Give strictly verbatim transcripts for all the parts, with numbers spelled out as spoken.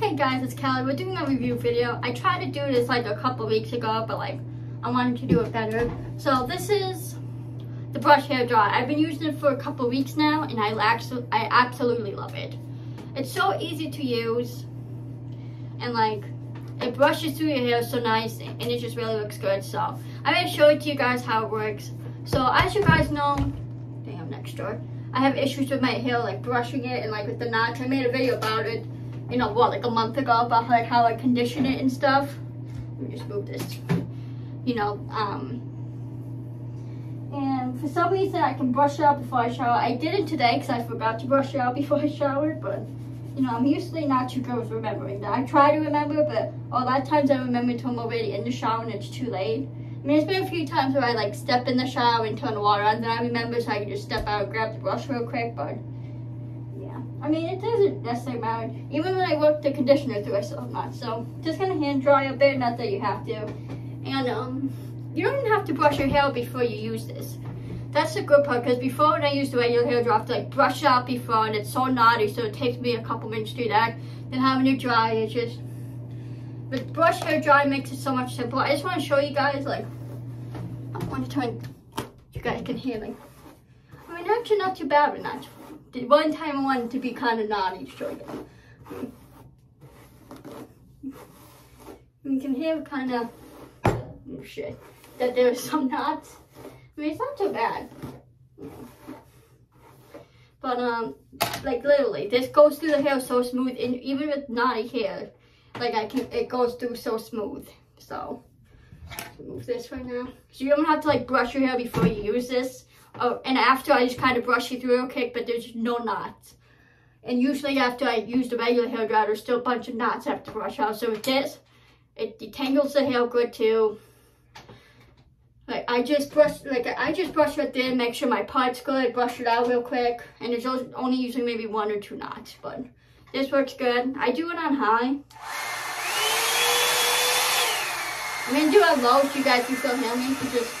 Hey guys, it's Callie. We're doing a review video. I tried to do this like a couple weeks ago, but like I wanted to do it better. So this is the brush hair dry. I've been using it for a couple weeks now, and I actually I absolutely love it. It's so easy to use, and like it brushes through your hair so nice, and it just really looks good. So I'm gonna show it to you guys how it works. So as you guys know, damn next door, I have issues with my hair, like brushing it and like with the knots. I made a video about it. You know what, like a month ago, about like how I condition it and stuff. Let me just move this. You know, um, and for some reason I can brush it out before I shower. I didn't today because I forgot to brush it out before I showered, but you know, I'm usually not too good with remembering that. I try to remember, but a lot of times I remember until I'm already in the shower and it's too late. I mean, it's been a few times where I like step in the shower and turn the water on, then I remember, so I can just step out and grab the brush real quick, but. I mean, it doesn't necessarily matter. Even when I work the conditioner through, I still have knots. So just gonna hand dry a bit, not that you have to. And um, you don't even have to brush your hair before you use this. That's the good part, because before when I used the regular hair dryer, I have to like brush it out before, and it's so knotty, so it takes me a couple minutes to do that. Then having it dry, it just, with brush hair dry makes it so much simpler. I just want to show you guys, like, I want to turn, you guys can hear me. I mean, actually not too bad, but not. One time I wanted to be kind of naughty, sure. You can hear kind of, oh shit, that there was some knots. I mean, it's not too bad. But, um, like literally, this goes through the hair so smooth, and even with naughty hair, like I can, it goes through so smooth. So, move this right now. So you don't have to like brush your hair before you use this. Oh, and after I just kind of brush it through real quick, but there's no knots. And usually after I use the regular hair dryer, there's still a bunch of knots I have to brush out. So with this, it detangles the hair good too. Like I just brush, like I just brush it in, make sure my part's good, brush it out real quick, and there's only usually maybe one or two knots. But this works good. I do it on high. I'm gonna do it low so you guys can still hear me. So just.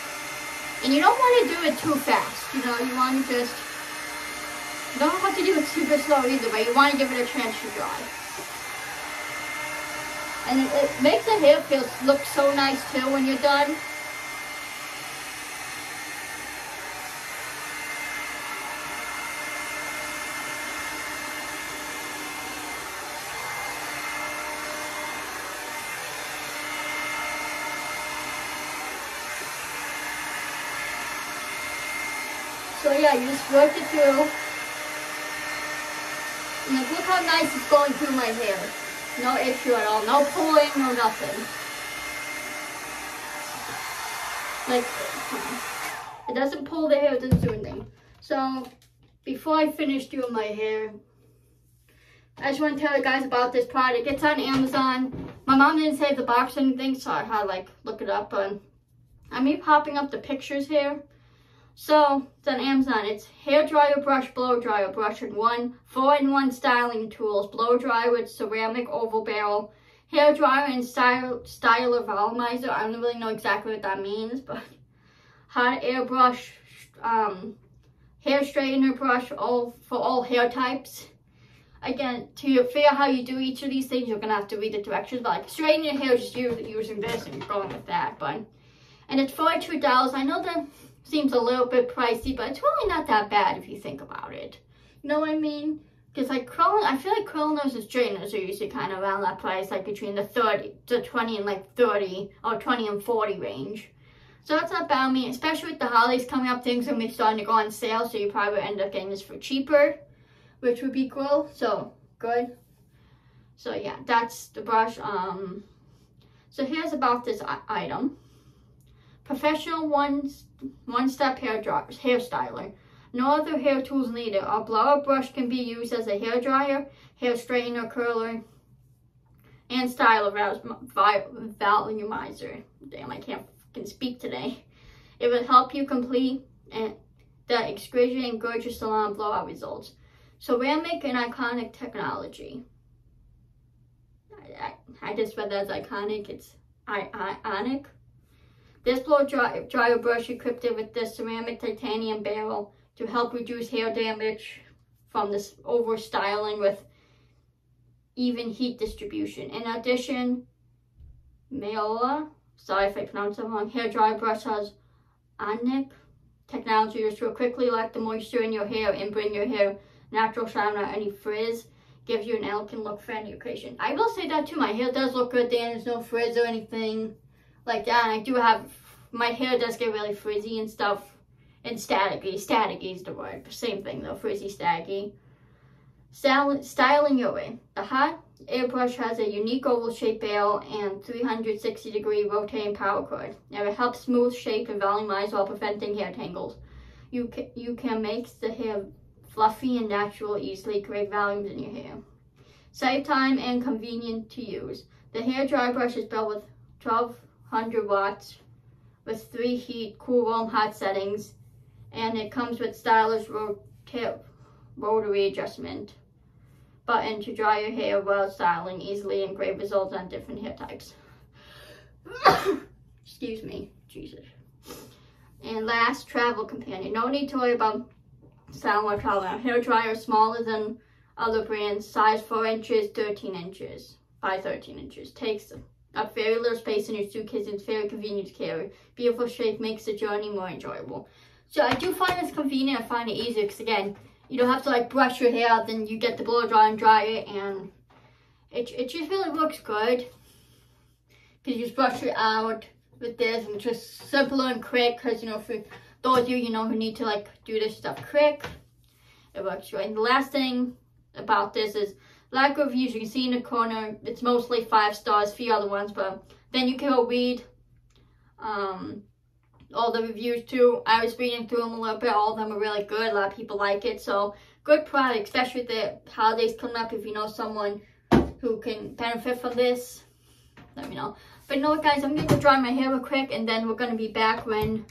And you don't want to do it too fast, you know, you want to just, you don't have to do it super slow either, but you want to give it a chance to dry. And it, it makes the hair feel, look so nice too when you're done. So yeah, you just work it through. And like, look how nice it's going through my hair. No issue at all. No pulling, no nothing. Like, it doesn't pull the hair, it doesn't do anything. So, before I finish doing my hair, I just want to tell you guys about this product. It's on Amazon. My mom didn't save the box or anything, so I had to like look it up. But I'm me popping up the pictures here. So, it's on Amazon. It's hair dryer brush, blow dryer brush in one, four in one styling tools, blow dryer with ceramic oval barrel, hair dryer and style, styler volumizer. I don't really know exactly what that means, but hot air brush, um, hair straightener brush all for all hair types. Again, to figure out how you do each of these things, you're going to have to read the directions, but like straighten your hair just using this and going with that. But, and it's forty-two dollars. I know that seems a little bit pricey, but it's really not that bad if you think about it. You know what I mean? Because like curling, I feel like curl nose and straighteners are usually kind of around that price, like between the thirty to twenty and like thirty or twenty and forty range. So that's not bad. I mean, especially with the holidays coming up, things are gonna be starting to go on sale, so you probably end up getting this for cheaper, which would be cool. So good. So yeah, that's the brush. Um, so here's about this item. Professional one one step hair dryer, hair styler. No other hair tools needed. A blower brush can be used as a hair dryer, hair straightener, curler, and styler volumizer. Damn, I can't can speak today. It will help you complete and the excruciating gorgeous salon blowout results. Ceramic and iconic technology. I, I, I just read that as iconic. It's ionic. This blow dry, dryer brush equipped with this ceramic titanium barrel to help reduce hair damage from this over styling with even heat distribution. In addition, Mayola, sorry if I pronounced it wrong, hair dry brush has Anic technology, which will quickly lock the moisture in your hair and bring your hair natural shine without any frizz. Gives you an elegant look for any occasion. I will say that too, my hair does look good there, and there's no frizz or anything like that. And I do have, my hair does get really frizzy and stuff, and staticky. Staticky is the word, same thing though, frizzy, staticky. Style, styling your way. The hot airbrush has a unique oval shaped barrel and three hundred sixty degree rotating power cord. Now it helps smooth shape and volumize while preventing hair tangles. You can, you can make the hair fluffy and natural, easily create volumes in your hair. Save time and convenient to use. The hair dry brush is built with twelve hundred watts with three heat, cool, warm, hot settings, and it comes with stylish rota rotary adjustment button to dry your hair while styling easily and great results on different hair types. Excuse me, Jesus. And last, travel companion. No need to worry about style or color. Hair dryer smaller than other brands, size four inches, thirteen inches by thirteen inches. Takes up very little space in your suitcase and it's very convenient to carry. Beautiful shape makes the journey more enjoyable. So I do find this convenient. I find it easier because, again, you don't have to like brush your hair out, then you get the blow dry and dry it, and it, it just really looks good because you just brush it out with this, and it's just simpler and quick because, you know, for those of you, you know, who need to like do this stuff quick, it works right. And the last thing about this is lack of reviews. You can see in the corner, it's mostly five stars, a few other ones, but then you can go read um, all the reviews too. I was reading through them a little bit. All of them are really good. A lot of people like it. So good product, especially with the holidays coming up. If you know someone who can benefit from this, let me know. But you know what, guys, I'm going to go dry my hair real quick, and then we're going to be back when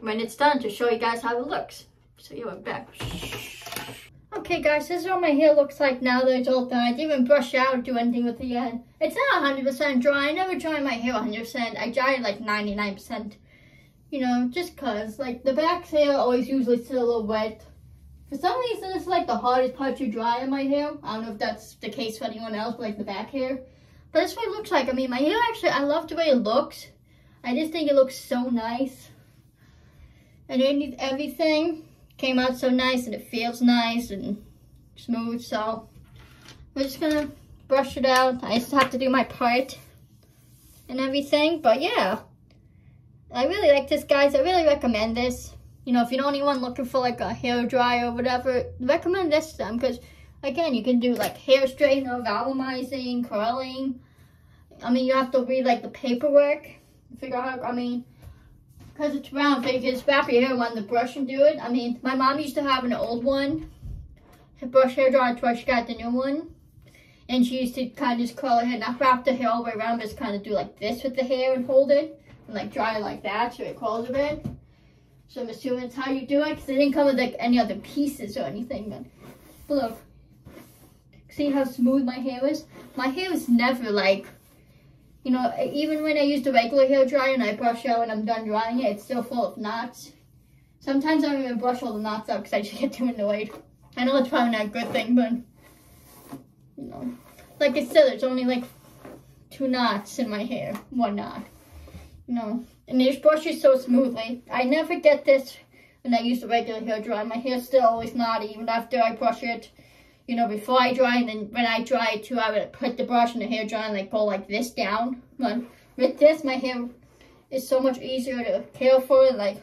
when it's done to show you guys how it looks. So you look back. Okay, guys, this is what my hair looks like now that it's all done. I didn't even brush out or do anything with it yet. It's not one hundred percent dry. I never dry my hair one hundred percent. I dry it like ninety-nine percent, you know, just because. Like, the back hair always usually still a little wet. For some reason, it's like the hardest part to dry in my hair. I don't know if that's the case for anyone else, but like the back hair. But that's what it looks like. I mean, my hair actually, I love the way it looks. I just think it looks so nice. And everything came out so nice, and it feels nice and smooth, so we're just gonna brush it out. I just have to do my part and everything, but yeah, I really like this, guys. I really recommend this. You know, if you know anyone looking for like a hair dryer or whatever, recommend this to them, because again, you can do like hair straightener, volumizing, curling. I mean, you have to read like the paperwork, figure out, I mean, because it's round, so you can just wrap your hair on the brush and do it. I mean, my mom used to have an old one, her brush hair dryer, that's why she got the new one. And she used to kind of just curl her hair, not wrap the hair all the way around, but just kind of do like this with the hair and hold it, and like dry it like that, so it curls a bit. So I'm assuming that's how you do it, because it didn't come with like any other pieces or anything. But, but look, see how smooth my hair is? My hair is never like, you know, even when I use the regular hair dryer and I brush out and I'm done drying it, it's still full of knots. Sometimes I don't even brush all the knots out because I just get too annoyed. I know it's probably not a good thing, but, you know. Like I said, there's only like two knots in my hair. One knot. You know, and it just brushes so smoothly. I never get this when I use the regular hair dryer. My hair's still always knotty, even after I brush it. You know, before I dry, and then when I dry it too, I would put the brush in the hair dryer and like go like this down. But with this, my hair is so much easier to care for, and like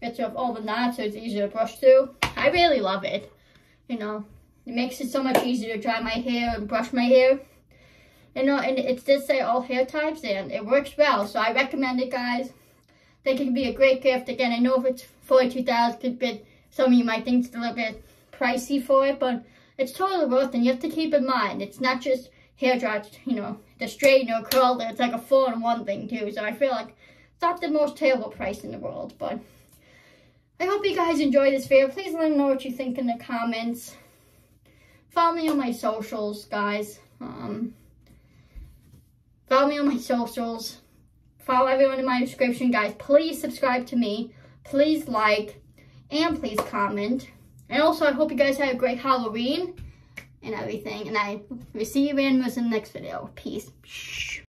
gets rid of all the knots, so it's easier to brush through. I really love it. You know, it makes it so much easier to dry my hair and brush my hair. You know, and it's this say all hair types, and it works well. So I recommend it, guys. I think it could be a great gift. Again, I know if it's forty-two dollars, could be some of you might think it's a little bit pricey for it, but it's totally worth it. And you have to keep in mind, it's not just hair dry, you know, the straightener or curler, it's like a four in one thing too, so I feel like it's not the most terrible price in the world. But I hope you guys enjoyed this video. Please let me know what you think in the comments. Follow me on my socials, guys. Um, follow me on my socials. Follow everyone in my description, guys. Please subscribe to me. Please like, and please comment. And also, I hope you guys had a great Halloween. and everything. And I will see you in the next video. Peace.